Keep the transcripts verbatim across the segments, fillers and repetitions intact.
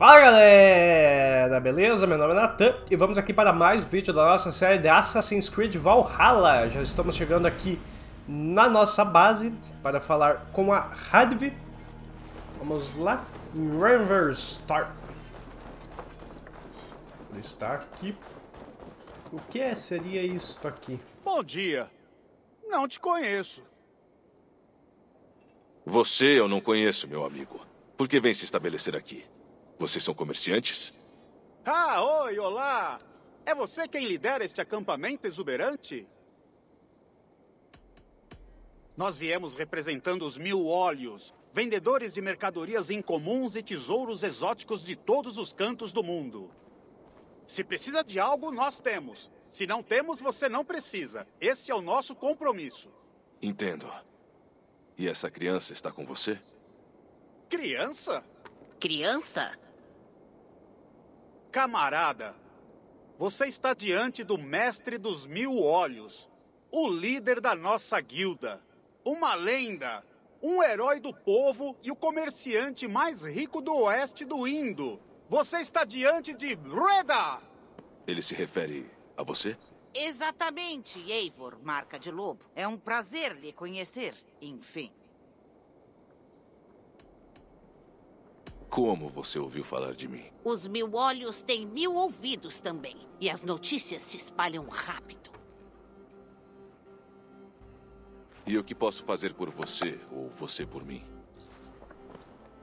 Fala galera, beleza? Meu nome é Nathan e vamos aqui para mais um vídeo da nossa série de Assassin's Creed Valhalla. Já estamos chegando aqui na nossa base para falar com a Randvi. Vamos lá, Riverstar. Ele está aqui. O que seria isso aqui? Bom dia, não te conheço. Você eu não conheço, meu amigo. Por que vem se estabelecer aqui? Vocês são comerciantes? Ah, oi, olá! É você quem lidera este acampamento exuberante? Nós viemos representando os Mil Olhos, vendedores de mercadorias incomuns e tesouros exóticos de todos os cantos do mundo. Se precisa de algo, nós temos. Se não temos, você não precisa. Esse é o nosso compromisso. Entendo. E essa criança está com você? Criança? Criança? Camarada, você está diante do mestre dos Mil Olhos, o líder da nossa guilda, uma lenda, um herói do povo e o comerciante mais rico do oeste do Indo. Você está diante de Rueda! Ele se refere a você? Exatamente, Eivor, marca de lobo. É um prazer lhe conhecer, enfim. Como você ouviu falar de mim? Os Mil Olhos têm mil ouvidos também, e as notícias se espalham rápido. E o que posso fazer por você, ou você por mim?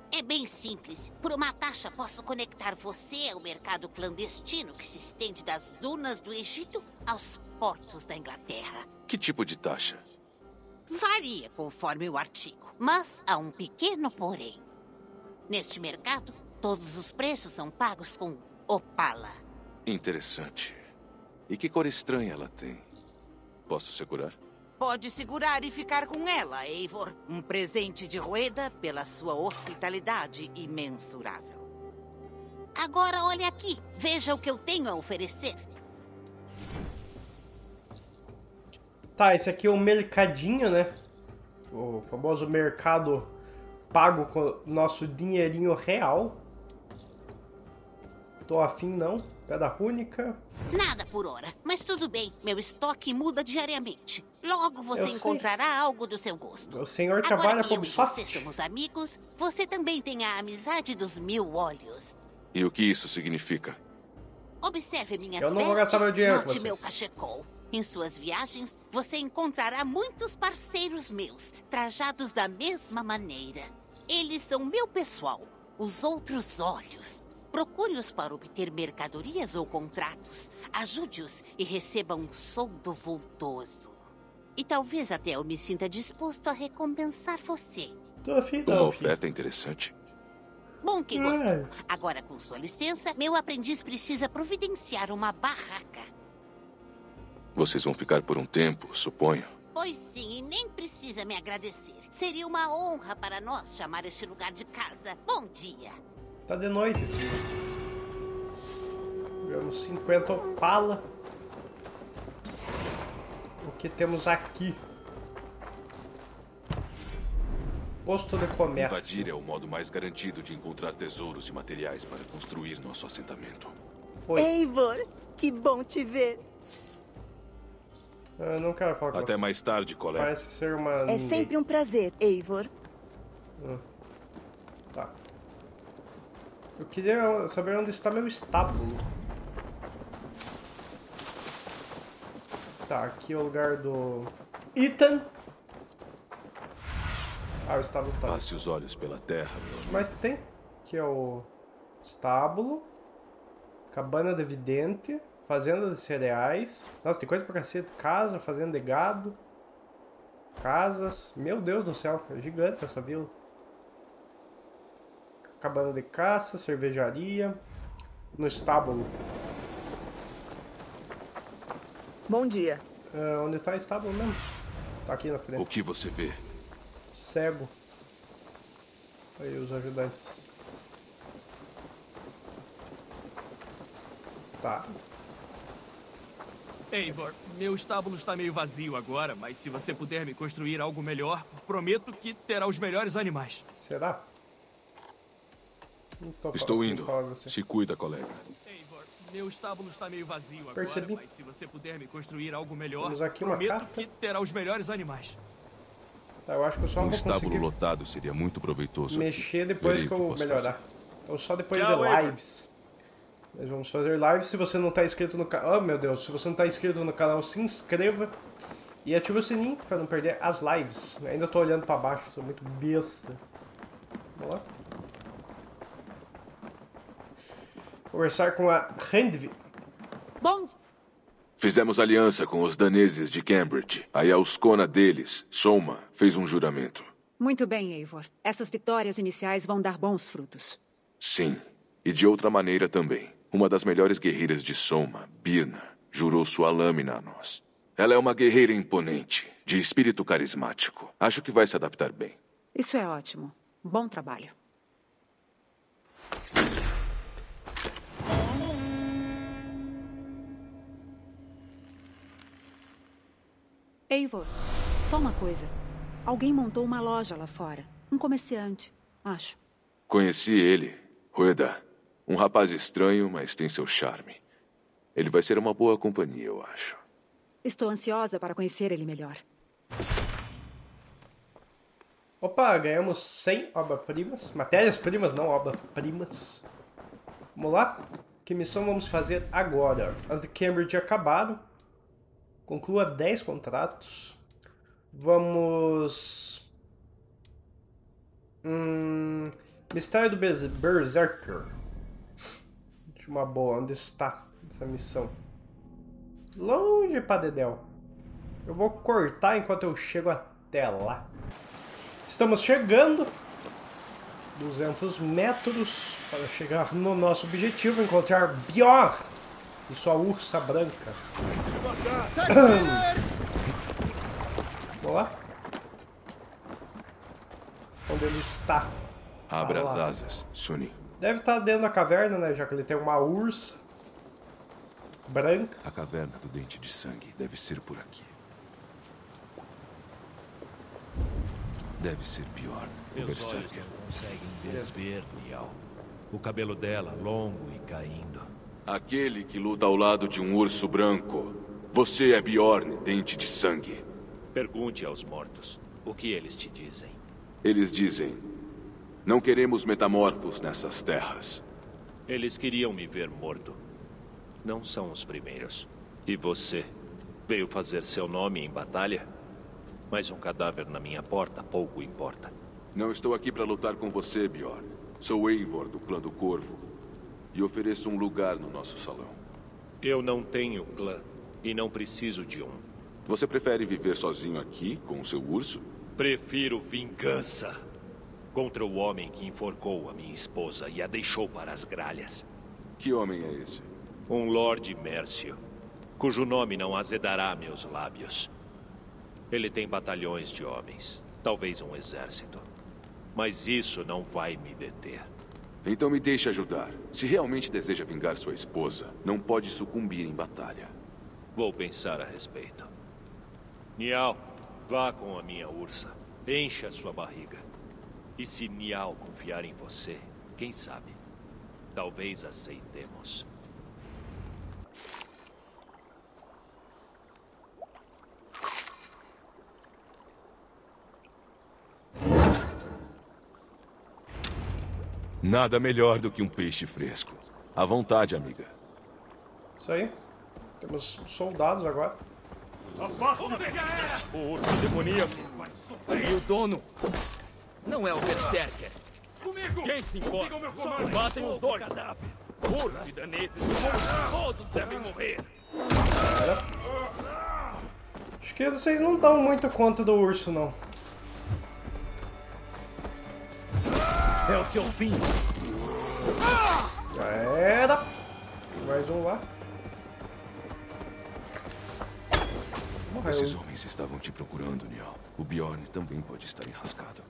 É bem simples. Por uma taxa posso conectar você ao mercado clandestino que se estende das dunas do Egito aos portos da Inglaterra. Que tipo de taxa? Varia conforme o artigo, mas há um pequeno porém. Neste mercado, todos os preços são pagos com opala. Interessante. E que cor estranha ela tem? Posso segurar? Pode segurar e ficar com ela, Eivor. Um presente de Rueda pela sua hospitalidade imensurável. Agora olhe aqui. Veja o que eu tenho a oferecer. Tá, esse aqui é o mercadinho, né? O famoso mercado... pago com nosso dinheirinho real. Tô afim não, pedra púnica. Nada por hora, mas tudo bem. Meu estoque muda diariamente. Logo você Eu encontrará sei. algo do seu gosto. Meu senhor Agora trabalha com Ubisoft. Se somos amigos, você também tem a amizade dos Mil Olhos. E o que isso significa? Observe minhas Eu não vestes, vou gastar meu dinheiro note com meu cachecol. Em suas viagens, você encontrará muitos parceiros meus, trajados da mesma maneira. Eles são meu pessoal, os outros olhos. Procure-os para obter mercadorias ou contratos. Ajude-os e receba um soldo vultoso. E talvez até eu me sinta disposto a recompensar você. Tófi, Tófi. Uma oferta interessante. Bom que gostou. É. Agora, com sua licença, meu aprendiz precisa providenciar uma barraca. Vocês vão ficar por um tempo, suponho. Pois sim, e nem precisa me agradecer. Seria uma honra para nós chamar este lugar de casa. Bom dia. Tá de noite, filho. Pegamos cinquenta opala. O que temos aqui? Posto de comércio. Invadir é o modo mais garantido de encontrar tesouros e materiais para construir nosso assentamento. Oi. Eivor, que bom te ver. Eu não quero falar com Até você. mais tarde, colega. Parece ser uma... É ninguém. sempre um prazer, Eivor. Hum. Tá. Eu queria saber onde está meu estábulo. Tá, aqui é o lugar do... Ithan. Ah, o estábulo tá... Passe os olhos pela terra, meu. O que mais que tem? Aqui é o... estábulo. Cabana de vidente. Fazenda de cereais. Nossa, tem coisa pra cacete. Casa, fazenda de gado. Casas. Meu Deus do céu, é gigante essa vila. Cabana de caça, cervejaria. No estábulo. Bom dia. É, onde tá o estábulo mesmo? Tá aqui na frente. O que você vê? Cego. Aí os ajudantes. Tá. Eivor, meu estábulo está meio vazio agora, mas se você puder me construir algo melhor, prometo que terá os melhores animais. Será? Estou indo. Se cuida, colega. Eivor, meu estábulo está meio vazio agora. Percebi. Mas se você puder me construir algo melhor, temos aqui uma prometo carta. Que terá os melhores animais. Tá, eu acho que eu só um vou estábulo lotado seria muito proveitoso. Mexer depois que, que eu melhorar. Fazer. Então só depois Tchau, de lives. Eivor. Nós vamos fazer lives. Se você não está inscrito no canal, oh meu Deus, se você não está inscrito no canal, se inscreva e ative o sininho para não perder as lives. Eu ainda estou olhando para baixo, sou muito besta. Vamos lá. Conversar com a Randvi. Bom. Fizemos aliança com os daneses de Cambridge. A Yauscona deles, Soma, fez um juramento. Muito bem, Eivor. Essas vitórias iniciais vão dar bons frutos. Sim. E de outra maneira também. Uma das melhores guerreiras de Soma, Birna, jurou sua lâmina a nós. Ela é uma guerreira imponente, de espírito carismático. Acho que vai se adaptar bem. Isso é ótimo. Bom trabalho. Eivor, só uma coisa. Alguém montou uma loja lá fora. Um comerciante, acho. Conheci ele, Rueda. Um rapaz estranho, mas tem seu charme. Ele vai ser uma boa companhia, eu acho. Estou ansiosa para conhecer ele melhor. Opa, ganhamos cem obras-primas. Matérias-primas, não obras-primas. Vamos lá? Que missão vamos fazer agora? As de Cambridge acabaram. Conclua dez contratos. Vamos... Hum... Mistério do Berserker. Deixa uma boa. Onde está essa missão? Longe, padedel. Eu vou cortar enquanto eu chego até lá. Estamos chegando. duzentos metros para chegar no nosso objetivo. Encontrar Bjorn e sua ursa branca. Vamos lá. Onde ele está? Abra as asas, Sunny. Deve estar dentro da caverna, né? Já que ele tem uma ursa branca. A caverna do Dente de Sangue deve ser por aqui. Deve ser pior. Meus olhos não conseguem desver, Nial. O cabelo dela longo e caindo. Aquele que luta ao lado de um urso branco. Você é Bjorn, Dente de Sangue. Pergunte aos mortos o que eles te dizem. Eles dizem: não queremos metamorfos nessas terras. Eles queriam me ver morto. Não são os primeiros. E você? Veio fazer seu nome em batalha? Mas um cadáver na minha porta pouco importa. Não estou aqui para lutar com você, Bjorn. Sou Eivor, do clã do Corvo. E ofereço um lugar no nosso salão. Eu não tenho clã. E não preciso de um. Você prefere viver sozinho aqui, com o seu urso? Prefiro vingança. Contra o homem que enforcou a minha esposa e a deixou para as gralhas. Que homem é esse? Um Lorde Mércio. Cujo nome não azedará meus lábios. Ele tem batalhões de homens, talvez um exército. Mas isso não vai me deter. Então me deixe ajudar. Se realmente deseja vingar sua esposa, não pode sucumbir em batalha. Vou pensar a respeito. Nial, vá com a minha ursa. Encha sua barriga. E se Nial confiar em você, quem sabe? Talvez aceitemos. Nada melhor do que um peixe fresco. À vontade, amiga. Isso aí. Temos soldados agora. O urso demoníaco. E o dono? Não é o Berserker. Comigo. Quem se importa? Batem os dois. Urso e daneses. Todos devem morrer. Acho que vocês não dão muito conta do urso, não. É o seu fim. Já era. Mais um lá. Morreu. Esses homens estavam te procurando, Njal. O Bjorn também pode estar enrascado.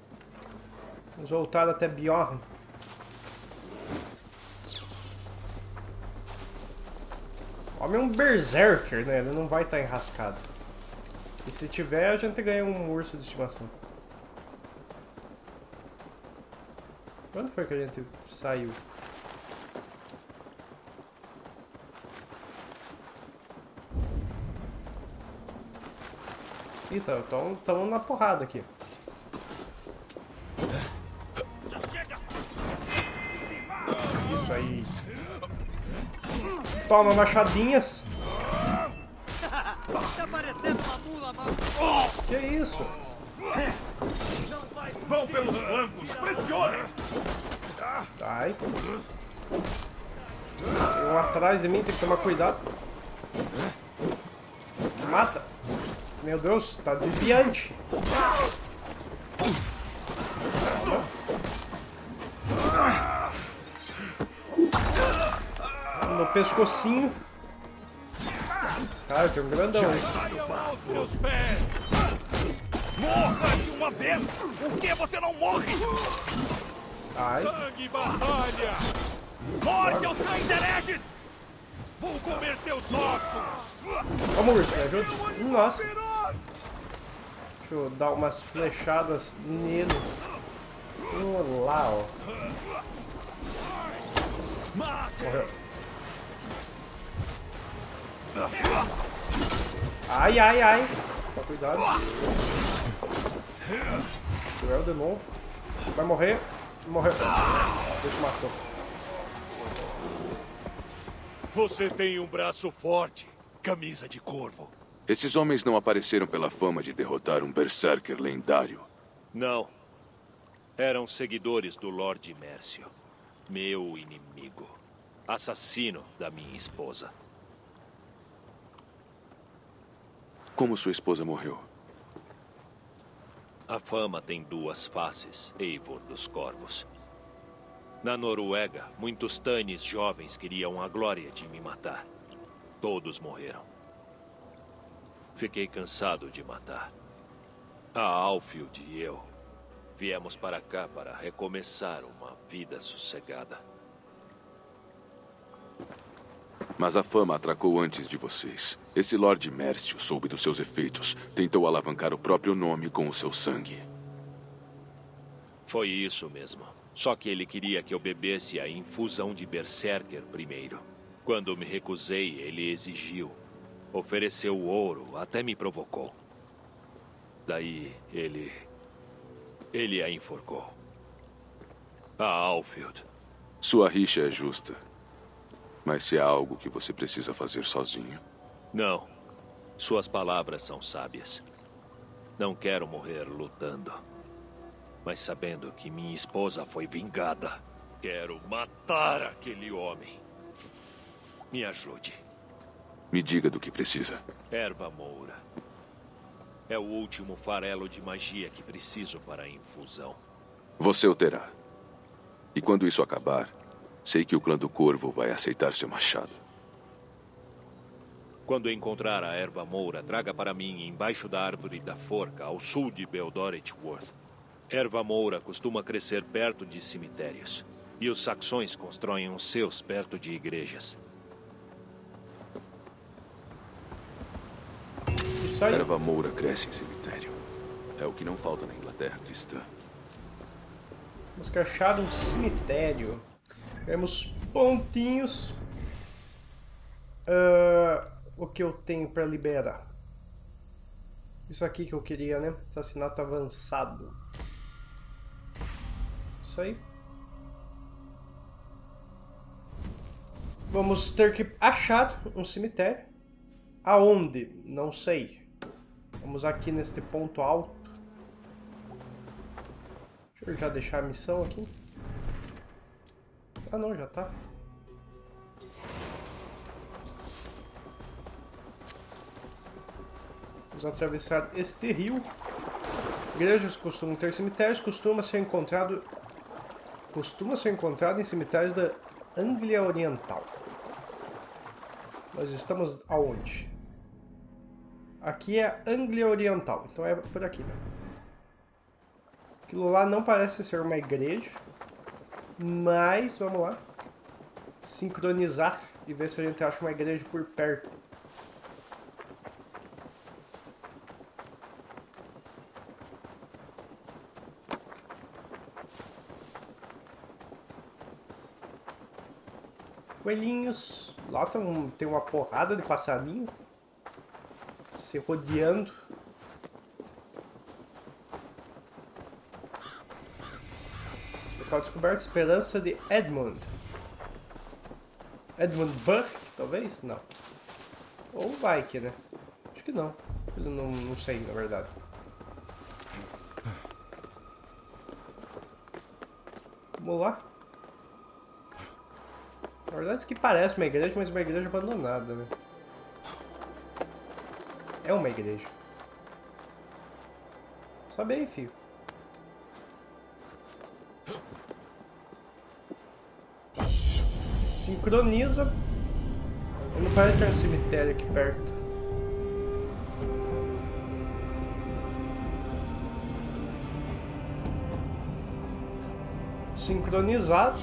Vamos voltar até Bjorn. O homem é um berserker, né? Ele não vai estar enrascado. E se tiver, a gente ganha um urso de estimação. Quando foi que a gente saiu? Então, estamos na porrada aqui. Isso aí. Toma machadinhas. Tá parecendo uma mula, mano. Que isso? Vão pelos flancos, pressione! Ai. Tem um atrás de mim, tem que tomar cuidado. Mata. Meu Deus, tá desviante. No pescocinho. Cara, tem um grandão. Morra de uma vez! Por que você não morre? Ai. Sangue, batalha! Morte aos cães! Vou comer seus ossos! Vamos, urso, me ajuda? Nossa! Deixa eu dar umas flechadas nele. Olá, ó. Morreu. Ai, ai, ai! Cuidado. Duel de novo. Vai morrer. Morreu. Deixa matou. Você tem um braço forte. Camisa de corvo. Esses homens não apareceram pela fama de derrotar um berserker lendário. Não. Eram seguidores do Lorde Mércio. Meu inimigo. Assassino da minha esposa. Como sua esposa morreu? A fama tem duas faces, Eivor dos Corvos. Na Noruega, muitos Thanes jovens queriam a glória de me matar. Todos morreram. Fiquei cansado de matar. A Alfhild e eu viemos para cá para recomeçar uma vida sossegada. Mas a fama atracou antes de vocês. Esse Lorde Mércio soube dos seus efeitos. Tentou alavancar o próprio nome com o seu sangue. Foi isso mesmo. Só que ele queria que eu bebesse a infusão de Berserker primeiro. Quando me recusei, ele exigiu. Ofereceu ouro, até me provocou. Daí, ele... Ele a enforcou. A Alfhild. Sua rixa é justa. Mas se há algo que você precisa fazer sozinho... Não. Suas palavras são sábias. Não quero morrer lutando. Mas sabendo que minha esposa foi vingada, quero matar aquele homem. Me ajude. Me diga do que precisa. Erva moura. É o último farelo de magia que preciso para a infusão. Você o terá. E quando isso acabar... Sei que o clã do Corvo vai aceitar seu machado. Quando encontrar a erva moura, traga para mim embaixo da árvore da forca, ao sul de Beldoret Worth. Erva moura costuma crescer perto de cemitérios. E os saxões constroem os seus perto de igrejas. A erva moura cresce em cemitério. É o que não falta na Inglaterra cristã. Vamos achar um cemitério. Temos pontinhos. Uh, o que eu tenho para liberar? Isso aqui que eu queria, né? Assassinato avançado. Isso aí. Vamos ter que achar um cemitério. Aonde? Não sei. Vamos aqui neste ponto alto. Deixa eu já deixar a missão aqui. Ah não, já tá. Vamos atravessar este rio. Igrejas costumam ter cemitérios, costuma ser encontrado. Costuma ser encontrado em cemitérios da Ânglia Oriental. Nós estamos aonde? Aqui é a Ânglia Oriental, então é por aqui, né? Aquilo lá não parece ser uma igreja. Mas, vamos lá, sincronizar e ver se a gente acha uma igreja por perto. coelhinhos. Lá tão, tem uma porrada de passarinho se rodeando. Local descoberto, esperança de Edmund. Edmund Burke, talvez? Não. Ou Bike, né? Acho que não. Eu não, não sei, na verdade. Vamos lá. Na verdade isso que parece uma igreja, mas uma igreja abandonada, né? É uma igreja. Sobe aí, filho. Sincroniza. Não parece ter um cemitério aqui perto. Sincronizado.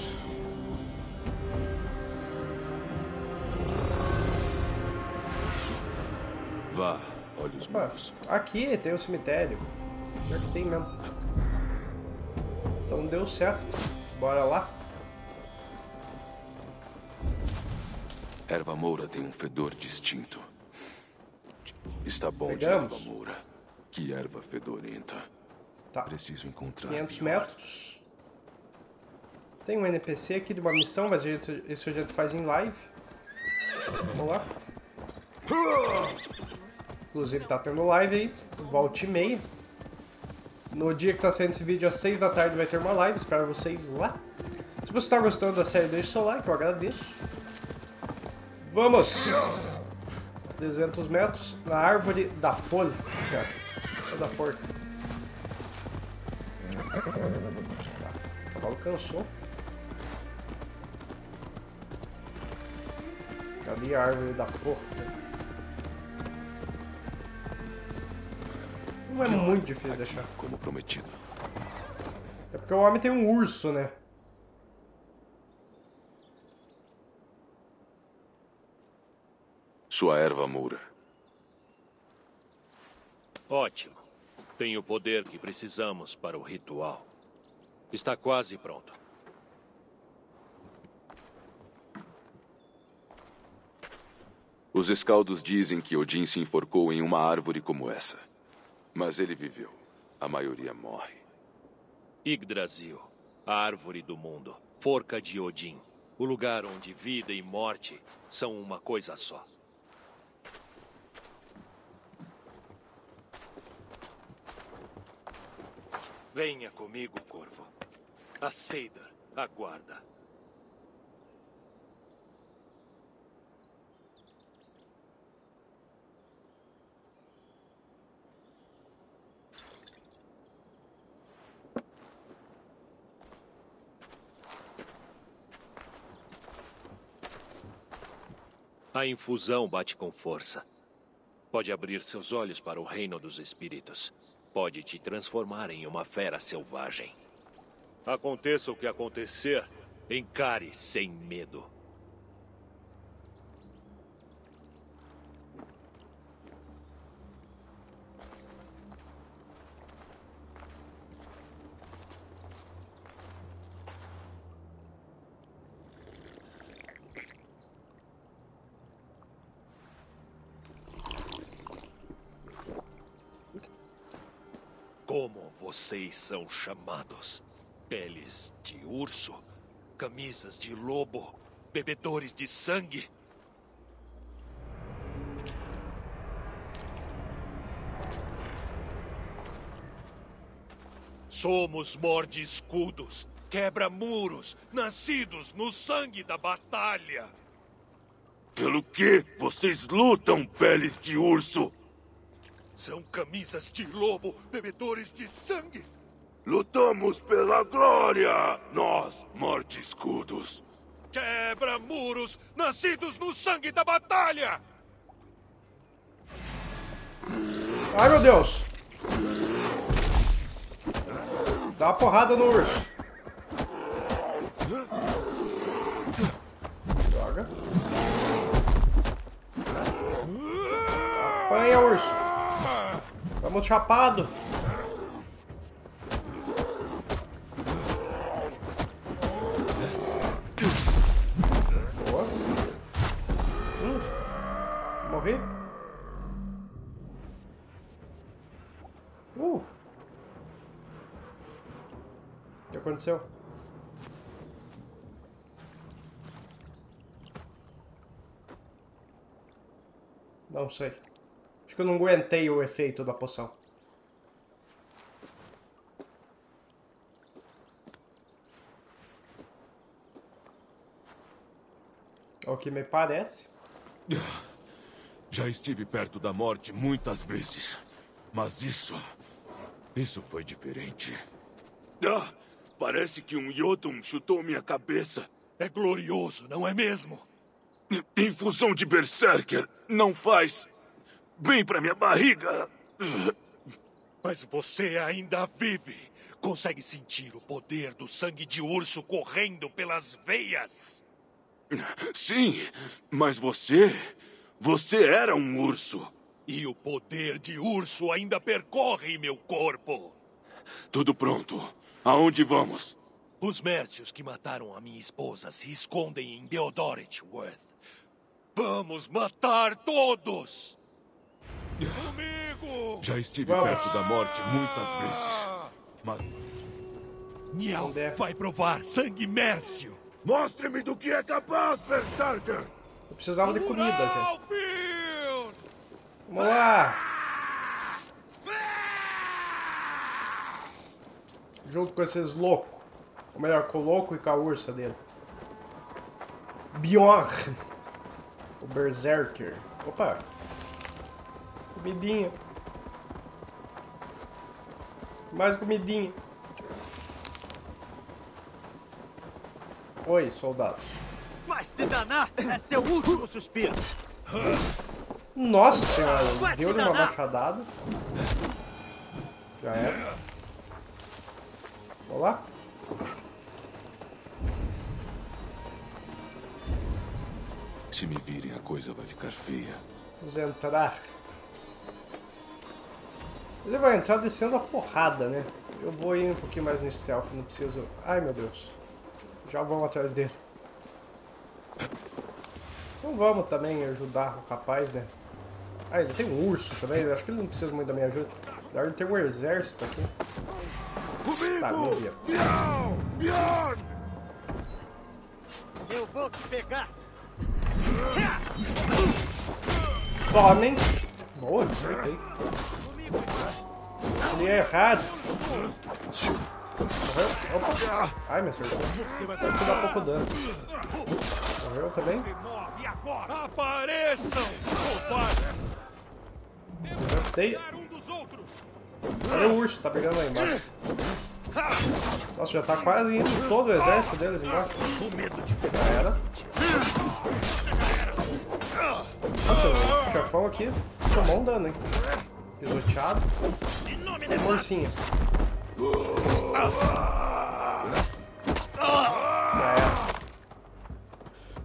Vá, olhos meus. Aqui tem um cemitério. Já que tem mesmo. Então deu certo. Bora lá. Erva moura tem um fedor distinto. Está bom. Pegamos. De erva moura. Que erva fedorenta. Tá. Preciso encontrar quinhentos metros. Tem um N P C aqui de uma missão, mas isso a gente faz em live. Vamos lá. Inclusive tá tendo live aí, volta e meia. No dia que tá saindo esse vídeo, às seis da tarde vai ter uma live, espero vocês lá. Se você tá gostando da série, deixe seu like, eu agradeço. Vamos! trezentos metros na árvore da folha. É da forca. O cavalo cansou. Cadê a árvore da forca? Não é muito difícil deixar. Como prometido. É porque o homem tem um urso, né? Sua erva moura. Ótimo. Tem o poder que precisamos para o ritual. Está quase pronto. Os escaldos dizem que Odin se enforcou em uma árvore como essa. Mas ele viveu. A maioria morre. Yggdrasil, a árvore do mundo. Forca de Odin. O lugar onde vida e morte são uma coisa só. Venha comigo, Corvo. A Seidr aguarda. A infusão bate com força. Pode abrir seus olhos para o reino dos espíritos. Pode te transformar em uma fera selvagem. Aconteça o que acontecer, encare sem medo. Vocês são chamados. Peles de urso, camisas de lobo, bebedores de sangue. Somos morde-escudos, quebra-muros, nascidos no sangue da batalha. Pelo que vocês lutam, peles de urso? São camisas de lobo, bebedores de sangue. Lutamos pela glória, nós, morde-escudos. Quebra-muros, nascidos no sangue da batalha. Ai, meu Deus. Dá uma porrada no urso. Joga. Apanha, urso. Estamos chapado. Boa. ver? Uh! O que aconteceu? Não sei. Acho que eu não aguentei o efeito da poção. O que me parece. Já estive perto da morte muitas vezes. Mas isso... Isso foi diferente. Ah, parece que um Jotun chutou minha cabeça. É glorioso, não é mesmo? Infusão de Berserker não faz bem pra minha barriga. Mas você ainda vive. Consegue sentir o poder do sangue de urso correndo pelas veias? Sim, mas você... Você era um urso. E o poder de urso ainda percorre meu corpo. Tudo pronto. Aonde vamos? Os Mércios que mataram a minha esposa se escondem em Beldoret Worth. Vamos matar todos! Comigo! Já estive vamos. perto da morte muitas vezes, mas... Njal vai provar sangue Mércio! Mostre-me do que é capaz, Berserker! Eu precisava de comida, gente. Vamos lá! Junto com esses loucos. Ou melhor, com o louco e com a ursa dele. Bjorn! O Berserker. Opa! Comidinha. Mais comidinha. Oi, soldados. Vai se danar! É seu último suspiro! Nossa senhora, deu uma machadada. Já era. Vamos lá. Se me virem, a coisa vai ficar feia. Vamos entrar. Ele vai entrar descendo a porrada, né? Eu vou ir um pouquinho mais no stealth, não preciso... Ai, meu Deus. Já vamos atrás dele. Então vamos também ajudar o rapaz, né? Ah, ele tem um urso também. Eu acho que ele não precisa muito da minha ajuda. Ele tem um exército aqui. Comigo! Tá, meu dia. Eu vou te pegar! Tomem! Boa, acertei. Ele é errado. Morreu? Opa! Ai, me acertou. Acho que dá pouco dano. Morreu também? Apareçam! Acertei. Cadê o urso? Tá pegando lá embaixo. Nossa, já tá quase indo todo o exército deles embaixo. Já era. Nossa, o chefão aqui tomou um dano, hein? Pisoteado. Morcinha. É.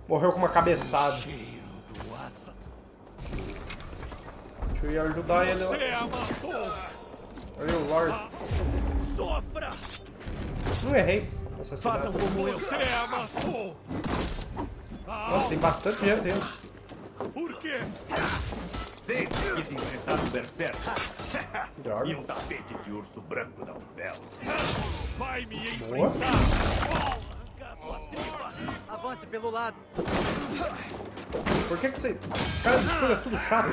Morreu com uma cabeçada. Deixa eu ir ajudar ele. Olha o Lorde. Não errei. Nossa, tem bastante gente dentro. Por quê? E um tapete de urso branco da Umbela. Vai me enfrentar! Avance pelo lado! Por que que você... Cara, de escolha é tudo chato.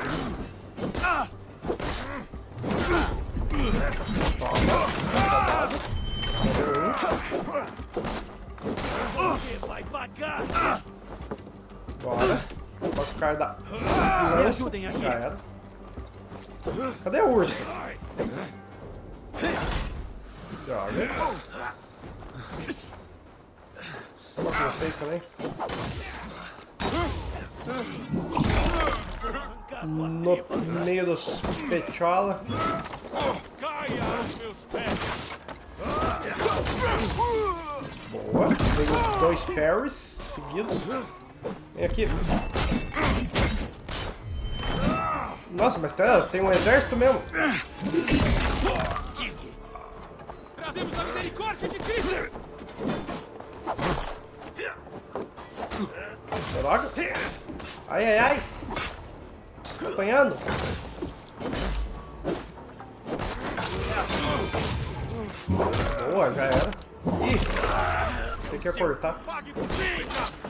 Você vai pagar! Bora! Bota o cara da... Me ajudem aqui. Já era. Cadê a ursa? Droga. Vou com vocês também. No meio dos pechola. Boa. Pegou dois parries seguidos. Vem aqui. Nossa, mas tá, tem um exército mesmo. Trazemos a misericórdia de Cristo. Droga. Ai, ai, ai. Apanhando? Boa, já era. Ih, você quer cortar.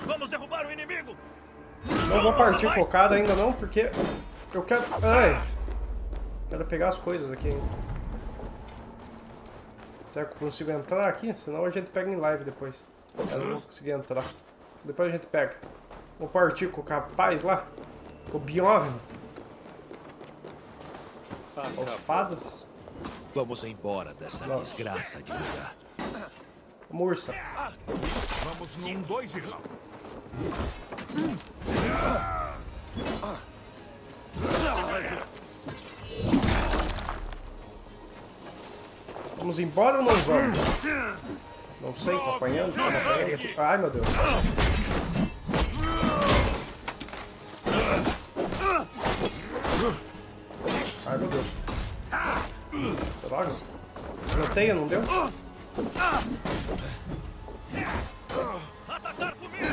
Vamos derrubar o inimigo. Não vou partir focado ainda não, porque eu quero... Ai! Quero pegar as coisas aqui. Será que eu consigo entrar aqui? Senão a gente pega em live depois. Eu não vou conseguir entrar. Depois a gente pega. Vou partir com o capaz lá. O Bjorn. Os padres. Vamos embora dessa Nossa. desgraça de lugar. Mursa. Vamos num dois, irmão. Vamos embora ou não vamos? Não sei, tá apanhando, tá apanhando. Ai, meu Deus. Ai, meu Deus. Droga. Bloteia, não deu? Atacar comigo!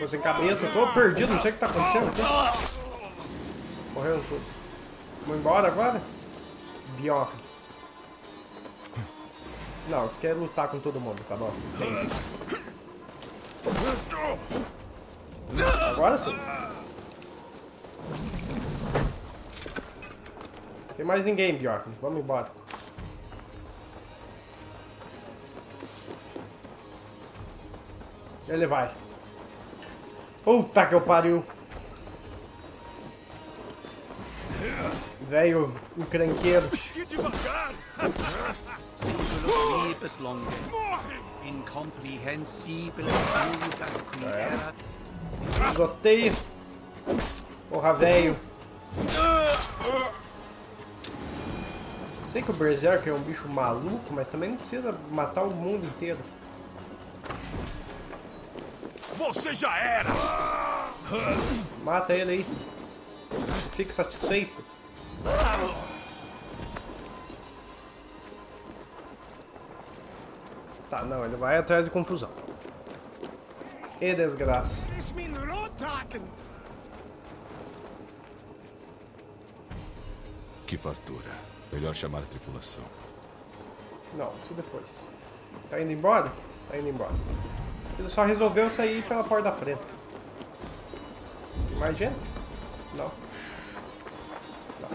Tô sem cabeça, eu tô perdido, não sei o que tá acontecendo aqui. Morreu tudo. Vamos embora agora? Bioca. Não, você quer lutar com todo mundo, tá bom? Entendi. Agora sim. Não tem mais ninguém, Bjorn. Vamos embora. Ele vai. Puta que eu pariu. Velho, um cranqueiro. É. Zoteio. Porra, velho. Sei que o Berserker é um bicho maluco, mas também não precisa matar o mundo inteiro. Você já era! Mata ele aí. Fique satisfeito. Tá, não, ele vai atrás de confusão. E desgraça. Que fartura. Melhor chamar a tripulação. Não, isso depois. Tá indo embora? Tá indo embora. Ele só resolveu sair pela porta da frente. Tem mais gente? Não. Não.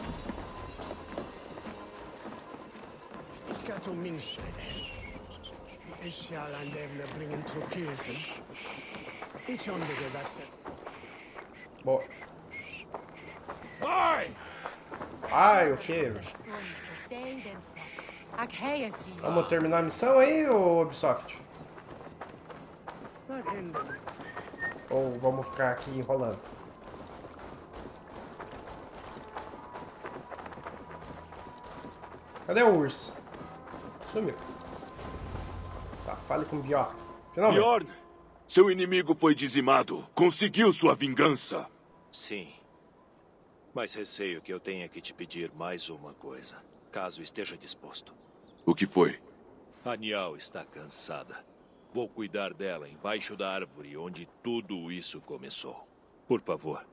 Boa. Ai, o que? Vamos terminar a missão aí, ô Ubisoft? Ou vamos ficar aqui enrolando? Cadê o urso? Sumiu. Tá, fale com o Bjorn. Finalmente. Bjorn, seu inimigo foi dizimado. Conseguiu sua vingança. Sim. Mas receio que eu tenha que te pedir mais uma coisa, caso esteja disposto. O que foi? A Njal está cansada. Vou cuidar dela embaixo da árvore onde tudo isso começou. Por favor,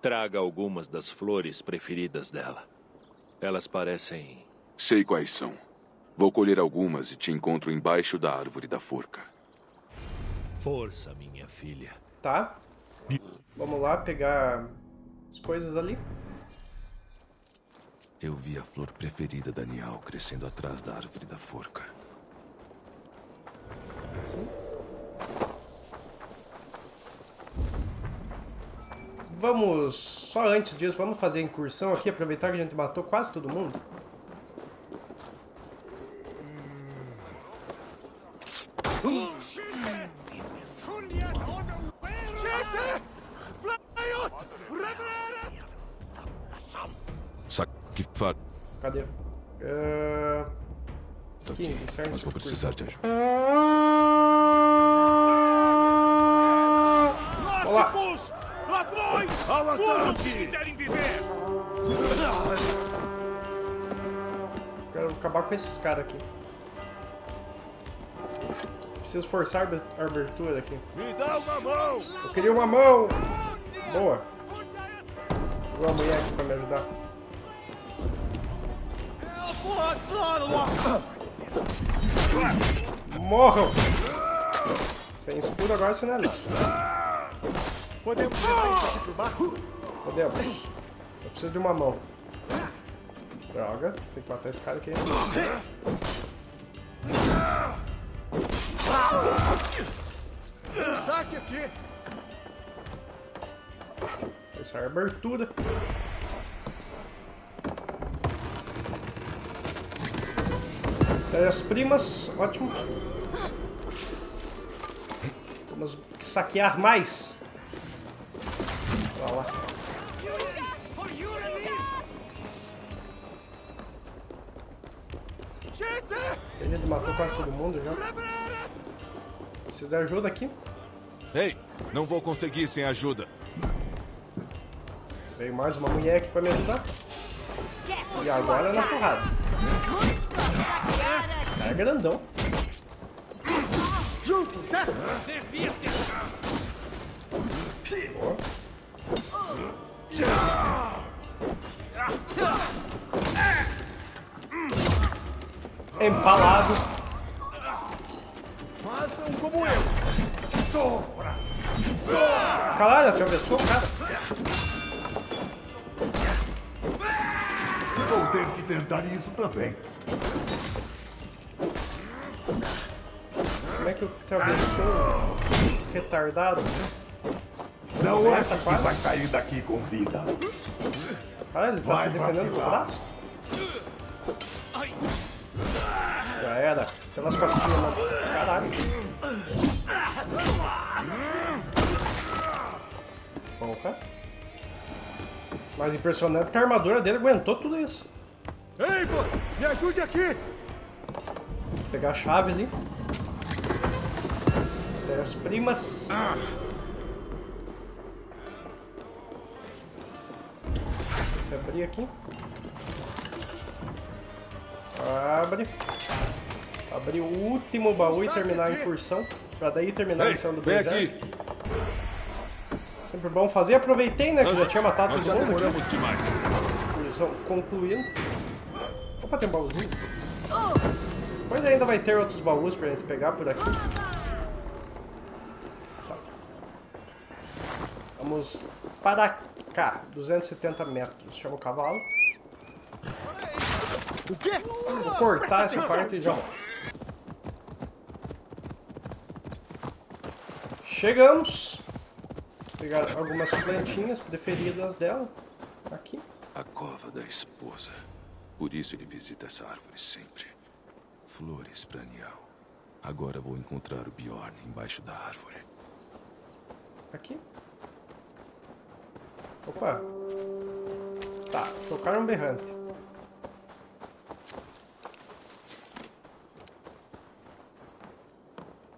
traga algumas das flores preferidas dela. Elas parecem... Sei quais são. Vou colher algumas e te encontro embaixo da árvore da forca. Força, minha filha. Tá. Vamos lá pegar as coisas ali. Eu vi a flor preferida da Nial crescendo atrás da árvore da forca. Assim. Vamos, só antes disso, vamos fazer a incursão aqui, aproveitar que a gente matou quase todo mundo. Cadê? Uh... Tô aqui, mas vou precisar de ajuda. Olá! Ladrões! Todos que quiserem viver! Quero acabar com esses caras aqui. Preciso forçar a abertura aqui. Me dá uma mão! Eu queria uma mão! Boa! Vou a mulher aqui pra me ajudar. Morram! Sem escudo agora você não é nada. Podemos levar isso aqui pro barco? Podemos. Eu preciso de uma mão. Droga, tem que matar esse cara aqui. Saque aqui! Essa é a abertura. As primas, ótimo. Vamos saquear mais. Olha lá. A gente matou quase todo mundo já. Preciso de ajuda aqui? Ei, não vou conseguir sem ajuda. Veio mais uma mulher aqui pra me ajudar. E agora é na porrada. Esse cara é grandão. Junto, certo? Oh. Empalado. Façam como eu. Caralho, atravessou o cara. Vou ter que tentar isso também. Como é que eu atravessou? Retardado? Não, não acha que vai sair daqui com vida. Ah, ele tá vai se defendendo com o braço? Já era. Pelas costinhas, mano. Caralho. Bom, cara. Mas impressionante que a armadura dele aguentou tudo isso. Ei, pô, me ajude aqui! Vou pegar a chave ali. Ter as primas. Ah. Vou abrir aqui. Abre. Abrir o último baú e terminar a incursão. Pra daí terminar a missão do Berserker. Sempre bom fazer. Aproveitei, né? Que eu já tinha matado todo mundo. Missão concluindo. Opa, tem um baúzinho. Mas ainda vai ter outros baús pra gente pegar por aqui. Tá. Vamos para cá. duzentos e setenta metros. Chama o cavalo. O quê? Vou cortar essa parte e já volto. Chegamos. Pegar algumas plantinhas preferidas dela. Aqui. A cova da esposa. Por isso ele visita essa árvore sempre. Flores para Nial. Agora vou encontrar o Bjorn embaixo da árvore. Aqui. Opa. Tá, tocaram um berrante.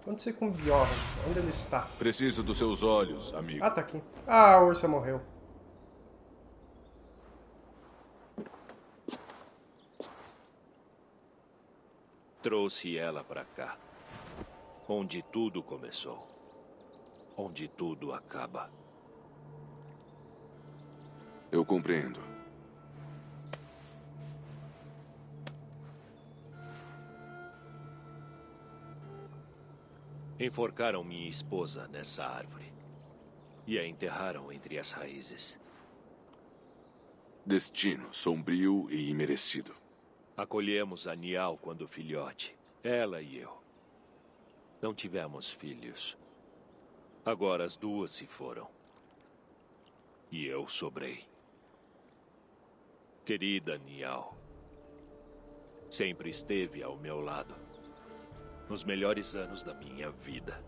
Onde você com o Bjorn? Onde ele está? Preciso dos seus olhos, amigo. Ah, tá aqui. Ah, a ursa morreu. Trouxe ela para cá. Onde tudo começou. Onde tudo acaba. Eu compreendo. Enforcaram minha esposa nessa árvore e a enterraram entre as raízes. Destino sombrio e imerecido. Acolhemos a Nial quando filhote, ela e eu. Não tivemos filhos. Agora as duas se foram. E eu sobrei. Querida Nial, sempre esteve ao meu lado. Nos melhores anos da minha vida.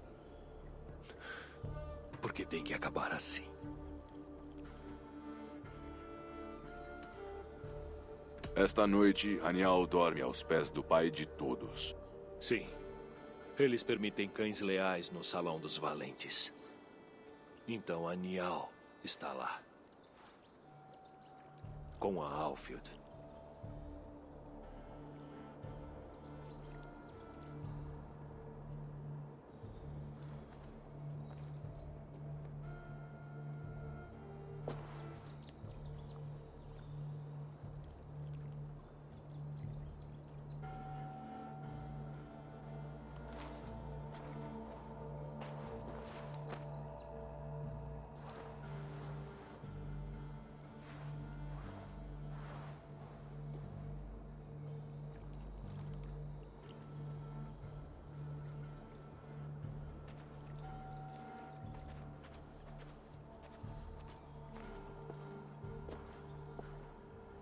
Porque tem que acabar assim. Esta noite, Nial dorme aos pés do pai de todos. Sim. Eles permitem cães leais no Salão dos Valentes. Então Nial está lá. Com a Alfhild.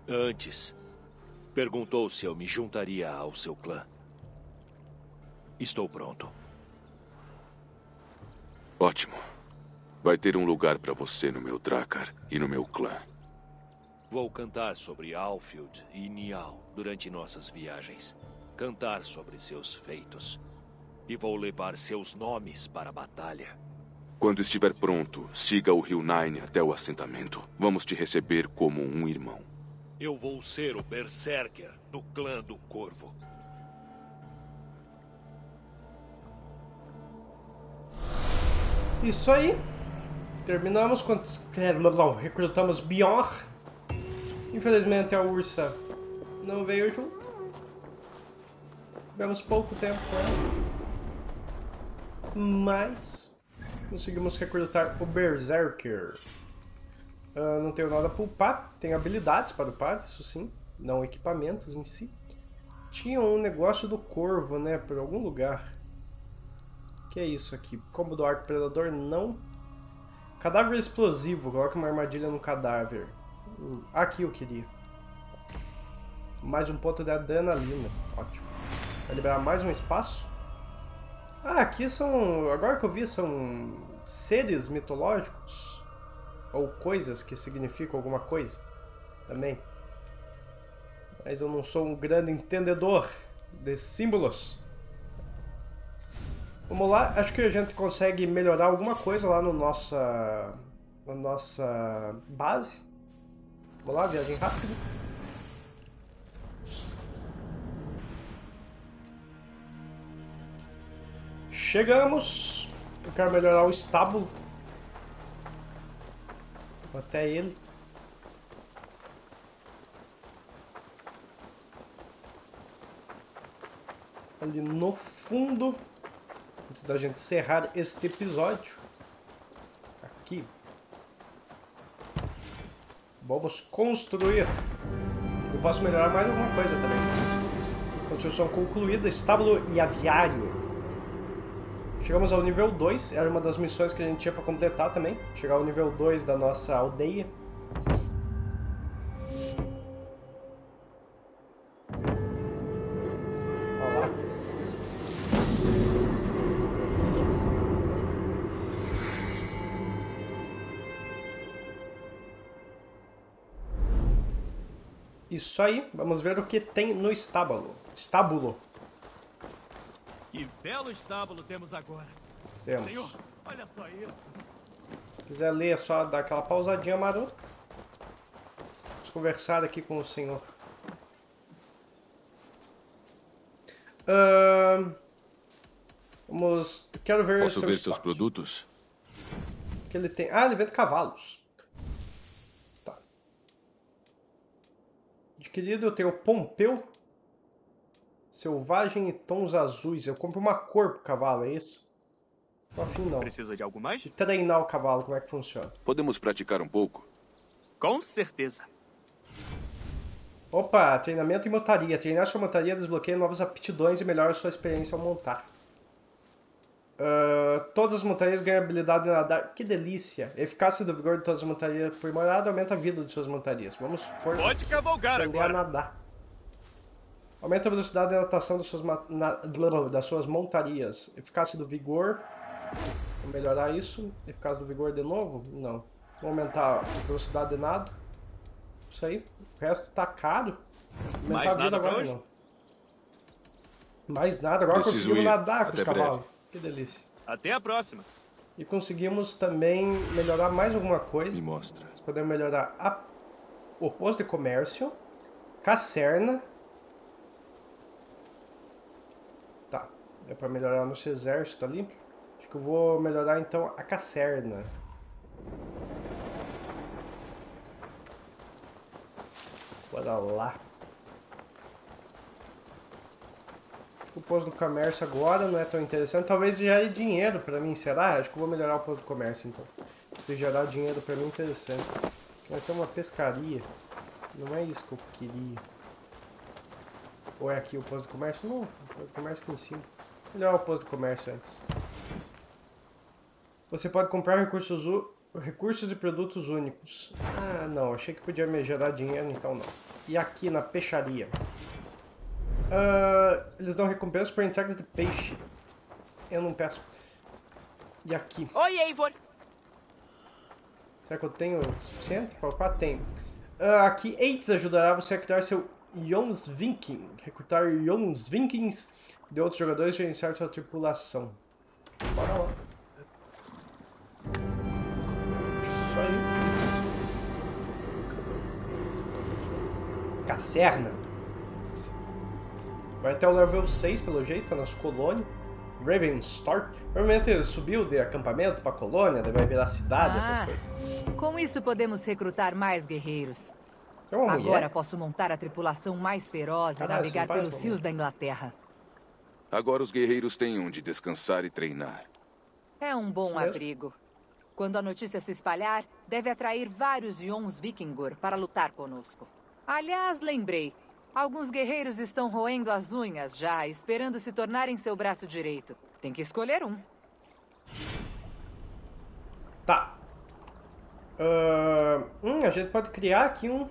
Antes, perguntou se eu me juntaria ao seu clã. Estou pronto. Ótimo. Vai ter um lugar para você no meu Drakkar e no meu clã. Vou cantar sobre Alfhild e Nial durante nossas viagens. Cantar sobre seus feitos. E vou levar seus nomes para a batalha. Quando estiver pronto, siga o rio Nine até o assentamento. Vamos te receber como um irmão. Eu vou ser o Berserker do clã do Corvo. Isso aí. Terminamos quando recrutamos Bjorn. Infelizmente a Ursa não veio junto. Tivemos pouco tempo com ela. Mas conseguimos recrutar o Berserker. Uh, não tenho nada para upar. Tenho habilidades para upar, isso sim. Não equipamentos em si. Tinha um negócio do Corvo, né? Por algum lugar. Que é isso aqui? Combo do arco predador? Não. Cadáver explosivo. Coloca uma armadilha no cadáver. Hum, aqui eu queria. Mais um ponto de adrenalina. Ótimo. Vai liberar mais um espaço. Ah, aqui são... Agora que eu vi, são seres mitológicos. Ou coisas que significam alguma coisa. Também. Mas eu não sou um grande entendedor de símbolos. Vamos lá. Acho que a gente consegue melhorar alguma coisa lá no nossa... Na nossa base. Vamos lá, viagem rápida. Chegamos. Eu quero melhorar o estábulo. Vou até ele. Ali no fundo. Antes da gente encerrar este episódio. Aqui. Vamos construir. Eu posso melhorar mais alguma coisa também. Construção concluída, estábulo e aviário. Chegamos ao nível dois, era uma das missões que a gente tinha para completar também. Chegar ao nível dois da nossa aldeia. Olha lá. Isso aí, vamos ver o que tem no estábulo. Estábulo. Que belo estábulo temos agora. Temos. Senhor, olha só isso. Se quiser ler, é só dar aquela pausadinha marota. Vamos conversar aqui com o senhor. Uh, vamos... Quero ver... Posso seu ver estoque. Seus produtos? O que ele tem? Ah, ele vende cavalos. Tá. Adquirido, eu tenho o Pompeu. Selvagem e tons azuis. Eu compro uma cor pro cavalo, é isso? Não afim não. Precisa de algo mais? E treinar o cavalo, como é que funciona? Podemos praticar um pouco? Com certeza. Opa, treinamento e montaria. Treinar sua montaria desbloqueia novas aptidões e melhora sua experiência ao montar. Uh, todas as montarias ganham habilidade de nadar. Que delícia. Eficácia do vigor de todas as montarias por morada aumenta a vida de suas montarias. Vamos por... Pode cavalgar agora. Nadar. Aumenta a velocidade de natação das suas, na, das suas montarias. Eficácia do vigor. Vou melhorar isso. Eficácia do vigor de novo? Não. Vou aumentar a velocidade de nado. Isso aí. O resto tá caro. Aumentar mais a vida agora não. Mais nada. Agora preciso conseguimos ir. Nadar com até os cavalos. Breve. Que delícia. Até a próxima. E conseguimos também melhorar mais alguma coisa. Me mostra. Nós podemos melhorar a... o posto de comércio. Caserna. É pra melhorar nosso exército ali. Acho que eu vou melhorar então a caserna. Bora lá. O posto do comércio agora não é tão interessante. Talvez gere dinheiro pra mim, será? Acho que eu vou melhorar o posto do comércio então. Se gerar dinheiro pra mim é interessante. Mas tem uma pescaria. Não é isso que eu queria. Ou é aqui o posto do comércio? Não, o posto do comércio aqui em cima. Melhor o posto do comércio antes. Você pode comprar recursos, recursos e produtos únicos. Ah, não. Achei que podia me gerar dinheiro, então não. E aqui na peixaria. Uh, eles dão recompensa por entregas de peixe. Eu não peço. E aqui? Oi, Eivor! Será que eu tenho o suficiente para upar? Tenho. Uh, aqui, Eitz ajudará você a criar seu Jomsviking. Recrutar Jomsvikings de outros jogadores e gerenciar sua tripulação. Bora lá. Isso aí. Caserna. Vai até o level seis, pelo jeito, nas colônias. Riverstar. Provavelmente subiu de acampamento para colônia, daí vai virar cidade, ah, essas coisas. Com isso podemos recrutar mais guerreiros. Você é uma Agora mulher? posso montar a tripulação mais feroz Caralho, e navegar pelos rios da Inglaterra. Agora os guerreiros têm onde descansar e treinar. É um bom abrigo. Quando a notícia se espalhar, deve atrair vários Jomsvikingor para lutar conosco. Aliás, lembrei. Alguns guerreiros estão roendo as unhas já, esperando se tornarem seu braço direito. Tem que escolher um. Tá. Uh, hum, a gente pode criar aqui um...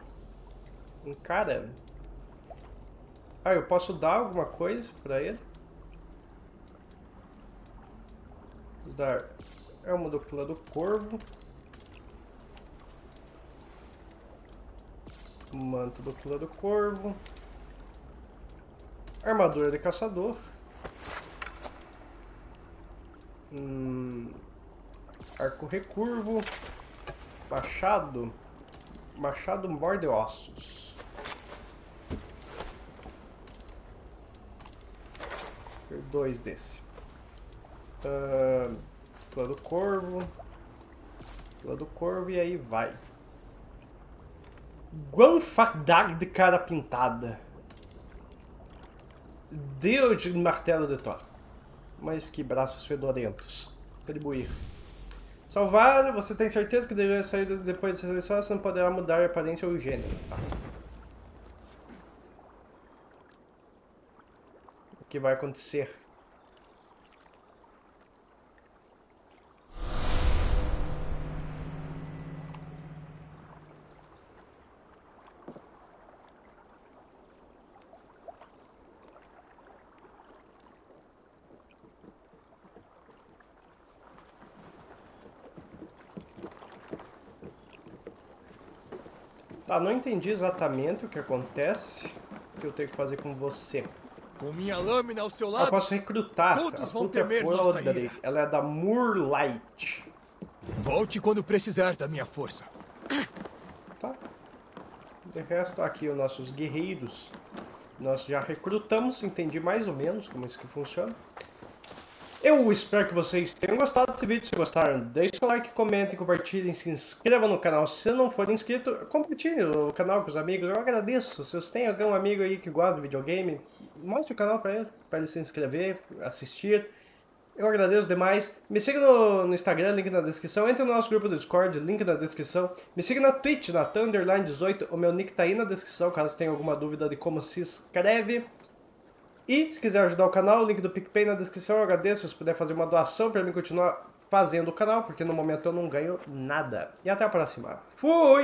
Um cara. Ah, eu posso dar alguma coisa pra ele? Vou dar... É uma dupla do Corvo. Manto dupla do Corvo. Armadura de caçador. Hum, arco recurvo. Machado. Machado morde ossos. Tem dois desse. Uh, dupla do Corvo. Dupla do Corvo e aí vai. Guanfardag de cara pintada. Deus de martelo de Thor. Mas que braços fedorentos. Atribuir. Salvar, você tem certeza que deveria sair depois da seleção, você não poderá mudar a aparência ou o gênero. Tá. O que vai acontecer? Tá, não entendi exatamente o que acontece, o que eu tenho que fazer com você. Com minha lâmina ao seu lado, eu posso recrutar. Todos vão temer nossa ira. Ela é da Moorlight. Volte quando precisar da minha força. Tá. De resto, aqui os nossos guerreiros. Nós já recrutamos, entendi mais ou menos como isso que funciona. Eu espero que vocês tenham gostado desse vídeo. Se gostaram, deixem o like, comentem, compartilhem, se inscrevam no canal. Se não for inscrito, compartilhe o canal com os amigos. Eu agradeço. Se vocês têm algum amigo aí que gosta de videogame, mostre o canal para ele, para ele se inscrever, assistir. Eu agradeço demais. Me siga no, no Instagram, link na descrição. Entre no nosso grupo do Discord, link na descrição. Me siga na Twitch, na Thunderline dezoito. O meu nick tá aí na descrição, caso tenha alguma dúvida de como se inscreve. E se quiser ajudar o canal, o link do PicPay na descrição, eu agradeço. Se puder fazer uma doação para mim continuar fazendo o canal, porque no momento eu não ganho nada. E até a próxima. Fui!